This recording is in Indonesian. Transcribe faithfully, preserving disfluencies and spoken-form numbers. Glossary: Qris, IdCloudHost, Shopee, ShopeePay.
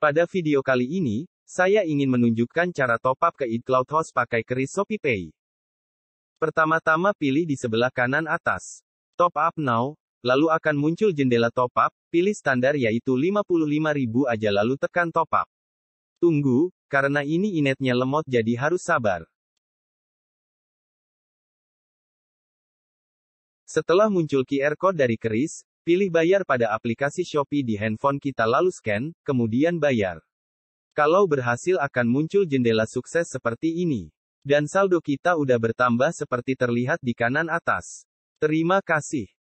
Pada video kali ini, saya ingin menunjukkan cara top up ke IdCloudHost pakai Qris ShopeePay. Pertama-tama pilih di sebelah kanan atas, Top Up Now, lalu akan muncul jendela top up, pilih standar yaitu lima puluh lima ribu aja lalu tekan top up. Tunggu, karena ini inetnya lemot jadi harus sabar. Setelah muncul Q R Code dari Qris, pilih bayar pada aplikasi Shopee di handphone kita lalu scan, kemudian bayar. Kalau berhasil akan muncul jendela sukses seperti ini. Dan saldo kita udah bertambah seperti terlihat di kanan atas. Terima kasih.